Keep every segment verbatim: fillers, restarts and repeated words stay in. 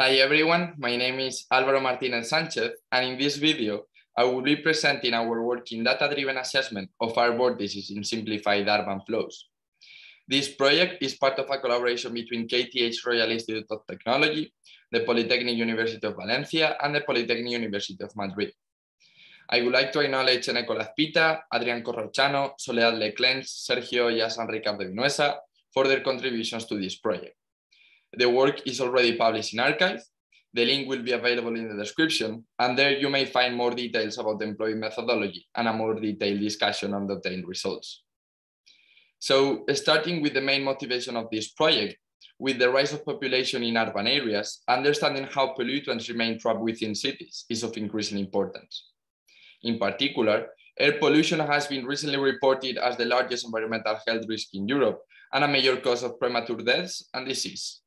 Hi everyone, my name is Álvaro Martínez Sánchez, and in this video, I will be presenting our work in data-driven assessment of air vortices in simplified urban flows. This project is part of a collaboration between K T H Royal Institute of Technology, the Polytechnic University of Valencia, and the Polytechnic University of Madrid. I would like to acknowledge Nicolás Pita, Adrián Corrochano, Soledad Le Clainche, Sergio Yassan-Ricardo-Vinuesa for their contributions to this project. The work is already published in arXiv. The link will be available in the description, and there you may find more details about the employed methodology and a more detailed discussion on the obtained results. So, starting with the main motivation of this project, with the rise of population in urban areas, understanding how pollutants remain trapped within cities is of increasing importance. In particular, air pollution has been recently reported as the largest environmental health risk in Europe and a major cause of premature deaths and disease.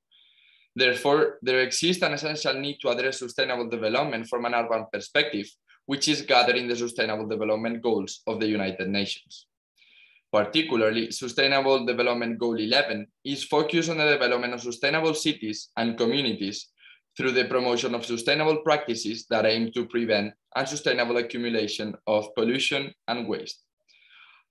Therefore, there exists an essential need to address sustainable development from an urban perspective, which is gathered in the Sustainable Development Goals of the United Nations. Particularly, Sustainable Development Goal eleven is focused on the development of sustainable cities and communities through the promotion of sustainable practices that aim to prevent unsustainable accumulation of pollution and waste.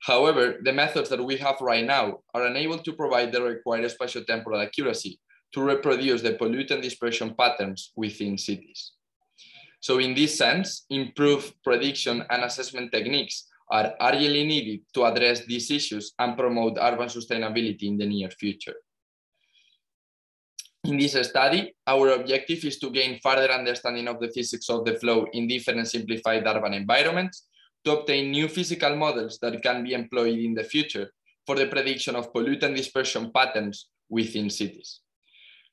However, the methods that we have right now are unable to provide the required spatiotemporal accuracy to reproduce the pollutant dispersion patterns within cities. So in this sense, improved prediction and assessment techniques are urgently needed to address these issues and promote urban sustainability in the near future. In this study, our objective is to gain further understanding of the physics of the flow in different simplified urban environments to obtain new physical models that can be employed in the future for the prediction of pollutant dispersion patterns within cities.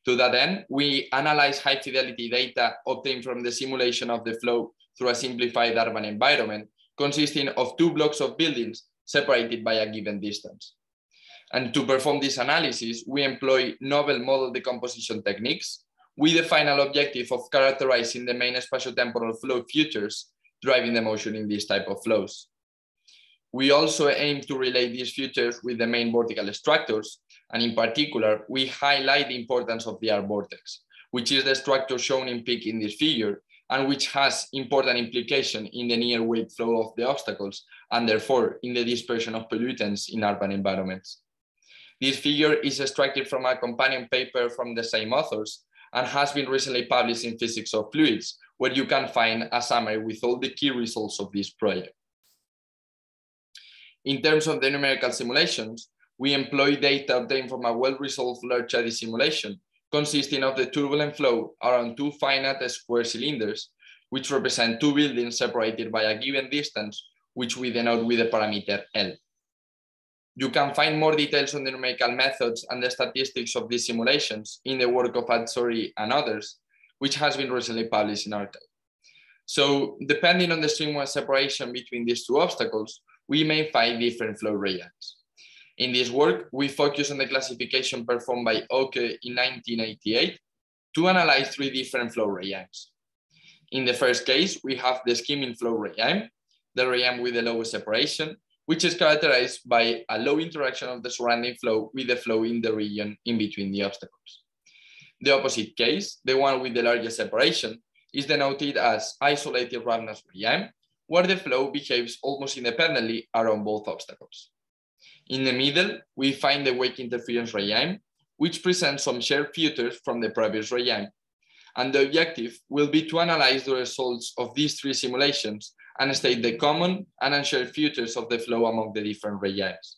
To that end, we analyze high-fidelity data obtained from the simulation of the flow through a simplified urban environment consisting of two blocks of buildings separated by a given distance. And to perform this analysis, we employ novel model decomposition techniques with the final objective of characterizing the main spatiotemporal flow features driving the motion in these type of flows. We also aim to relate these features with the main vertical structures, and in particular, we highlight the importance of the air vortex, which is the structure shown in pink in this figure, and which has important implication in the near weight flow of the obstacles, and therefore in the dispersion of pollutants in urban environments. This figure is extracted from a companion paper from the same authors and has been recently published in Physics of Fluids, where you can find a summary with all the key results of this project. In terms of the numerical simulations, we employ data obtained from a well-resolved Lerch-Eddy simulation consisting of the turbulent flow around two finite square cylinders, which represent two buildings separated by a given distance, which we denote with the parameter L. You can find more details on the numerical methods and the statistics of these simulations in the work of Adzori and others, which has been recently published in arXiv. So, depending on the streamwise separation between these two obstacles, we may find different flow regions. In this work, we focus on the classification performed by Oke in nineteen eighty-eight to analyze three different flow regimes. In the first case, we have the skimming flow regime, the regime with the lowest separation, which is characterized by a low interaction of the surrounding flow with the flow in the region in between the obstacles. The opposite case, the one with the largest separation, is denoted as isolated roughness regime, where the flow behaves almost independently around both obstacles. In the middle, we find the wake interference regime, which presents some shared features from the previous regime. And the objective will be to analyze the results of these three simulations and state the common and unshared features of the flow among the different regimes.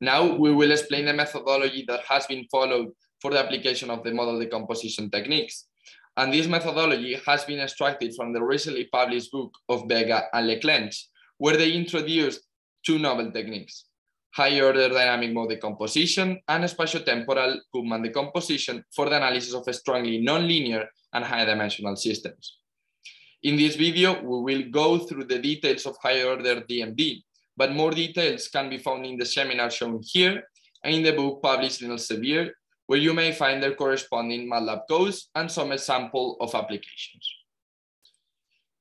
Now, we will explain the methodology that has been followed for the application of the model decomposition techniques. And this methodology has been extracted from the recently published book of Vega and Le Clercq, where they introduced two novel techniques, high-order dynamic mode decomposition and spatiotemporal Koopman decomposition for the analysis of strongly nonlinear and high-dimensional systems. In this video, we will go through the details of high-order D M D, but more details can be found in the seminar shown here and in the book published in Elsevier, where you may find their corresponding MATLAB codes and some example of applications.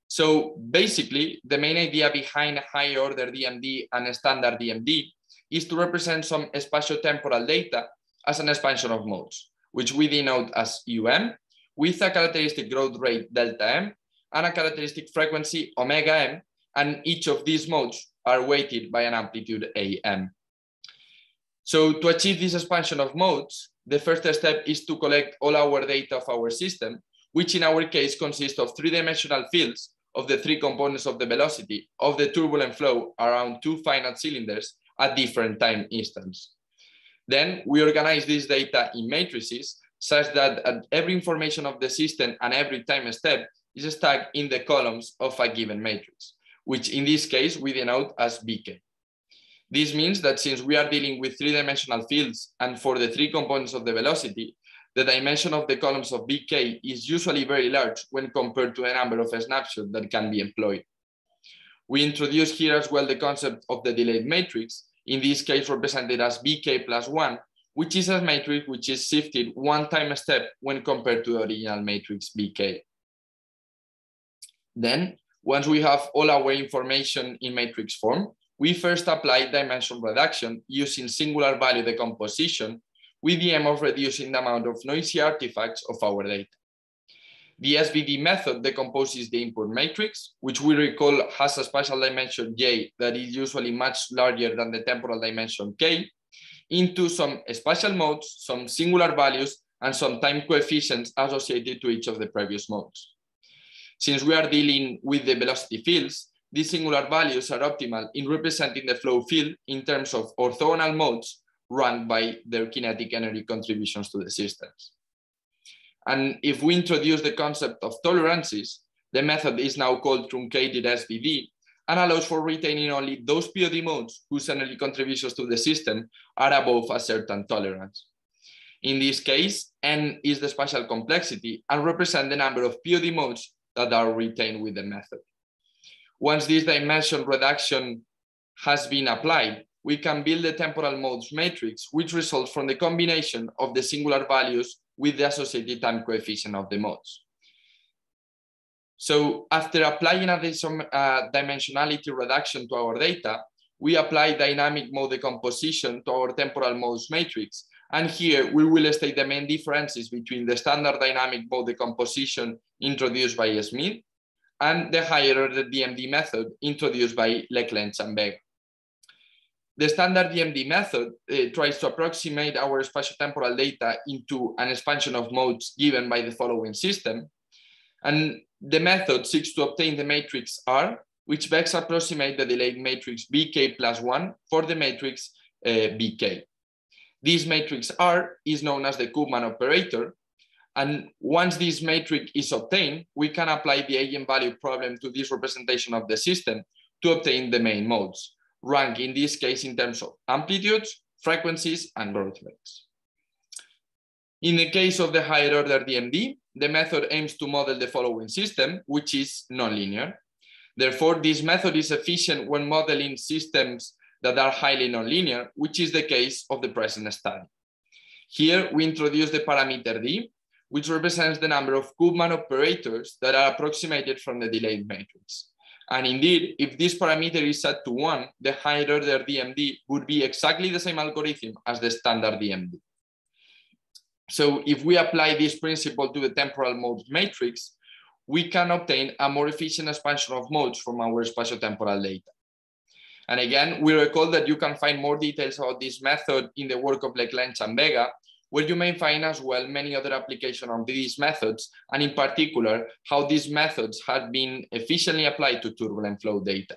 So basically, the main idea behind high-order D M D and standard D M D is to represent some spatiotemporal data as an expansion of modes, which we denote as um, with a characteristic growth rate delta m and a characteristic frequency omega m, and each of these modes are weighted by an amplitude am. So to achieve this expansion of modes, the first step is to collect all our data of our system, which in our case consists of three-dimensional fields of the three components of the velocity of the turbulent flow around two finite cylinders at different time instants. Then we organize this data in matrices such that every information of the system and every time step is stacked in the columns of a given matrix, which in this case we denote as B K. This means that since we are dealing with three-dimensional fields and for the three components of the velocity, the dimension of the columns of B K is usually very large when compared to the number of snapshots that can be employed. We introduce here as well the concept of the delayed matrix, in this case represented as B K plus one, which is a matrix which is shifted one time step when compared to the original matrix B K. Then, once we have all our information in matrix form, we first apply dimension reduction using singular value decomposition with the aim of reducing the amount of noisy artifacts of our data. The S V D method decomposes the input matrix, which we recall has a spatial dimension J that is usually much larger than the temporal dimension K, into some spatial modes, some singular values, and some time coefficients associated to each of the previous modes. Since we are dealing with the velocity fields, these singular values are optimal in representing the flow field in terms of orthogonal modes ranked by their kinetic energy contributions to the systems. And if we introduce the concept of tolerances, the method is now called truncated S V D and allows for retaining only those P O D modes whose energy contributions to the system are above a certain tolerance. In this case, n is the spatial complexity and represents the number of P O D modes that are retained with the method. Once this dimension reduction has been applied, we can build the temporal modes matrix, which results from the combination of the singular values with the associated time coefficient of the modes. So after applying this uh, dimensionality reduction to our data, we apply dynamic mode decomposition to our temporal modes matrix. And here we will state the main differences between the standard dynamic mode decomposition introduced by Schmidt and the higher order D M D method introduced by Le Clercq and Vega. The standard D M D method uh, tries to approximate our spatiotemporal data into an expansion of modes given by the following system. And the method seeks to obtain the matrix R, which best approximates the delayed matrix B K plus one for the matrix uh, B K. This matrix R is known as the Koopman operator. And once this matrix is obtained, we can apply the eigenvalue problem to this representation of the system to obtain the main modes, ranked in this case in terms of amplitudes, frequencies, and growth rates. In the case of the higher order D M D, the method aims to model the following system, which is nonlinear. Therefore, this method is efficient when modeling systems that are highly nonlinear, which is the case of the present study. Here, we introduce the parameter D, which represents the number of Koopman operators that are approximated from the delayed matrix. And indeed, if this parameter is set to one, the higher order D M D would be exactly the same algorithm as the standard D M D. So if we apply this principle to the temporal modes matrix, we can obtain a more efficient expansion of modes from our spatiotemporal data. And again, we recall that you can find more details about this method in the work of Le Clercq and Vega, where you may find as well many other applications of these methods, and in particular, how these methods have been efficiently applied to turbulent flow data.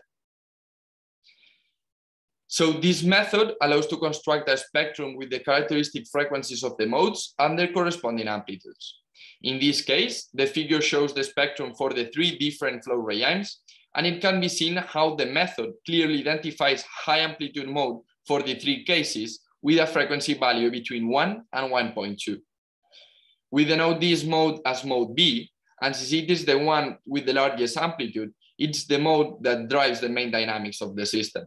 So this method allows to construct a spectrum with the characteristic frequencies of the modes and their corresponding amplitudes. In this case, the figure shows the spectrum for the three different flow regimes, and it can be seen how the method clearly identifies high amplitude mode for the three cases, with a frequency value between one and one point two. We denote this mode as mode B, and since it is the one with the largest amplitude, it's the mode that drives the main dynamics of the system.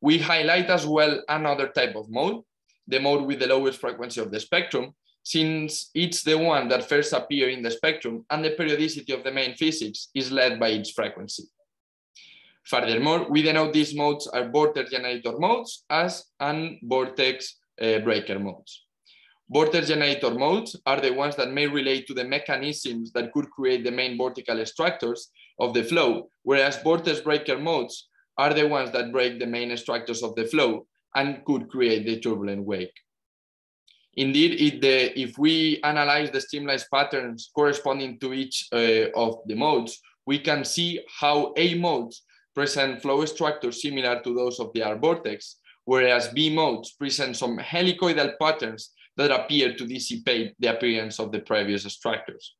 We highlight as well another type of mode, the mode with the lowest frequency of the spectrum, since it's the one that first appears in the spectrum and the periodicity of the main physics is led by its frequency. Furthermore, we denote these modes are vortex generator modes as and vortex uh, breaker modes. Border generator modes are the ones that may relate to the mechanisms that could create the main vertical structures of the flow, whereas vortex breaker modes are the ones that break the main structures of the flow and could create the turbulent wake. Indeed, if, the, if we analyze the streamlines patterns corresponding to each uh, of the modes, we can see how A modes present flow structures similar to those of the R vortex, whereas B modes present some helicoidal patterns that appear to dissipate the appearance of the previous structures.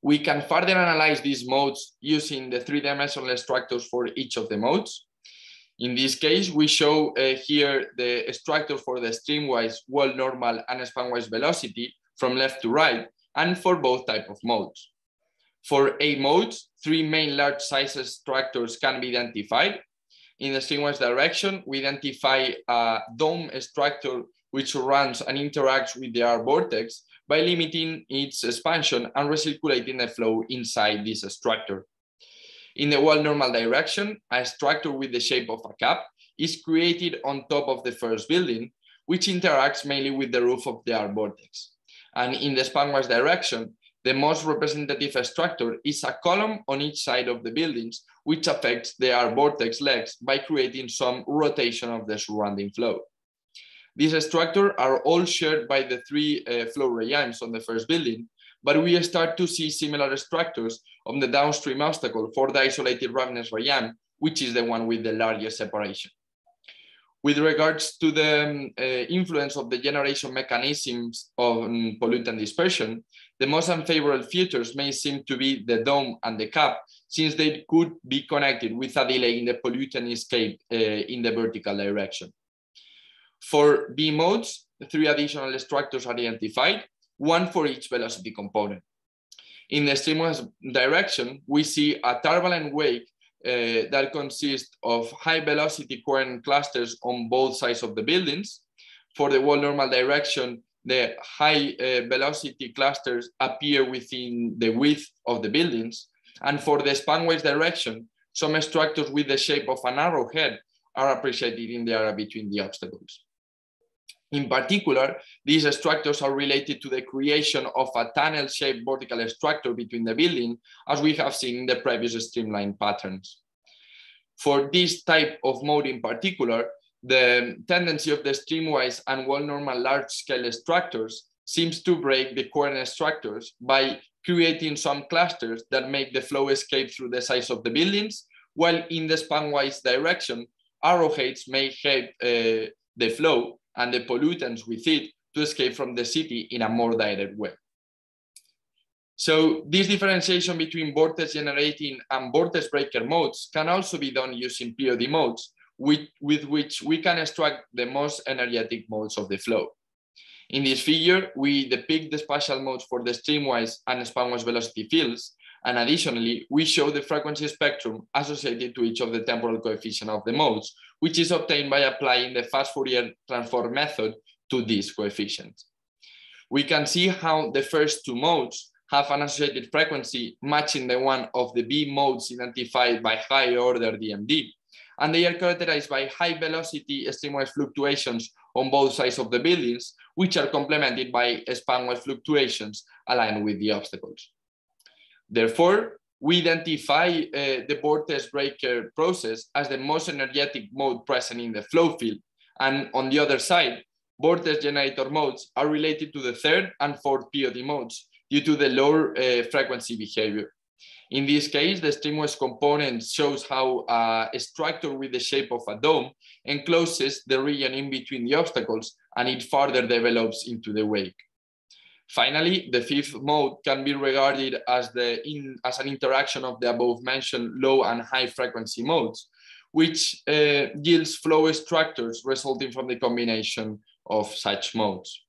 We can further analyze these modes using the three-dimensional structures for each of the modes. In this case, we show uh, here the structure for the streamwise, wall normal, and spanwise velocity from left to right, and for both type of modes. For A modes, three main large sizes structures can be identified. In the streamwise direction, we identify a dome structure which runs and interacts with the R vortex by limiting its expansion and recirculating the flow inside this structure. In the wall normal direction, a structure with the shape of a cup is created on top of the first building, which interacts mainly with the roof of the R vortex. And in the spanwise direction, the most representative structure is a column on each side of the buildings, which affects the R vortex legs by creating some rotation of the surrounding flow. These structures are all shared by the three uh, flow regimes on the first building, but we start to see similar structures on the downstream obstacle for the isolated roughness regime, which is the one with the largest separation. With regards to the um, uh, influence of the generation mechanisms on pollutant dispersion, the most unfavorable features may seem to be the dome and the cap, since they could be connected with a delay in the pollutant escape uh, in the vertical direction. For B modes, three additional structures are identified, one for each velocity component. In the streamwise direction, we see a turbulent wake uh, that consists of high velocity current clusters on both sides of the buildings. For the wall normal direction, the high uh, velocity clusters appear within the width of the buildings. And for the spanwise direction, some structures with the shape of an arrowhead are appreciated in the area between the obstacles. In particular, these structures are related to the creation of a tunnel-shaped vertical structure between the building, as we have seen in the previous streamline patterns. For this type of mode in particular, the tendency of the streamwise and wall-normal large-scale structures seems to break the current structures by creating some clusters that make the flow escape through the sides of the buildings, while in the spanwise direction, arrowheads may shape uh, the flow and the pollutants with it to escape from the city in a more direct way. So this differentiation between vortex generating and vortex breaker modes can also be done using P O D modes, with, with which we can extract the most energetic modes of the flow. In this figure, we depict the spatial modes for the streamwise and spanwise velocity fields, and additionally, we show the frequency spectrum associated to each of the temporal coefficients of the modes, which is obtained by applying the fast Fourier transform method to these coefficients. We can see how the first two modes have an associated frequency matching the one of the B modes identified by higher order D M D, and they are characterized by high velocity streamwise fluctuations on both sides of the buildings, which are complemented by spanwise fluctuations aligned with the obstacles. Therefore, we identify uh, the vortex breaker process as the most energetic mode present in the flow field. And on the other side, vortex generator modes are related to the third and fourth P O D modes due to the lower uh, frequency behavior. In this case, the streamwise component shows how uh, a structure with the shape of a dome encloses the region in between the obstacles, and it further develops into the wake. Finally, the fifth mode can be regarded as, the in, as an interaction of the above-mentioned low and high frequency modes, which uh, yields flow structures resulting from the combination of such modes.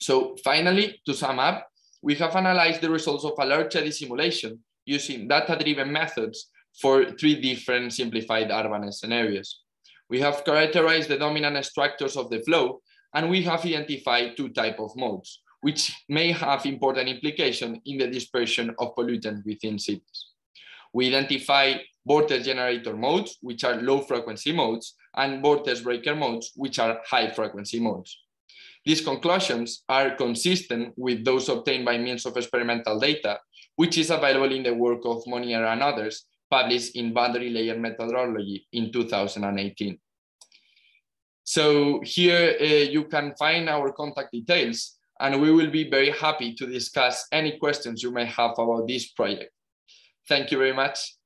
So finally, to sum up, we have analyzed the results of a large H D simulation using data-driven methods for three different simplified urban scenarios. We have characterized the dominant structures of the flow, and we have identified two types of modes, which may have important implications in the dispersion of pollutants within cities. We identify voltage generator modes, which are low frequency modes, and voltage breaker modes, which are high frequency modes. These conclusions are consistent with those obtained by means of experimental data, which is available in the work of Monier and others, published in Boundary Layer Methodology in two thousand eighteen. So here uh, you can find our contact details, and we will be very happy to discuss any questions you may have about this project. Thank you very much.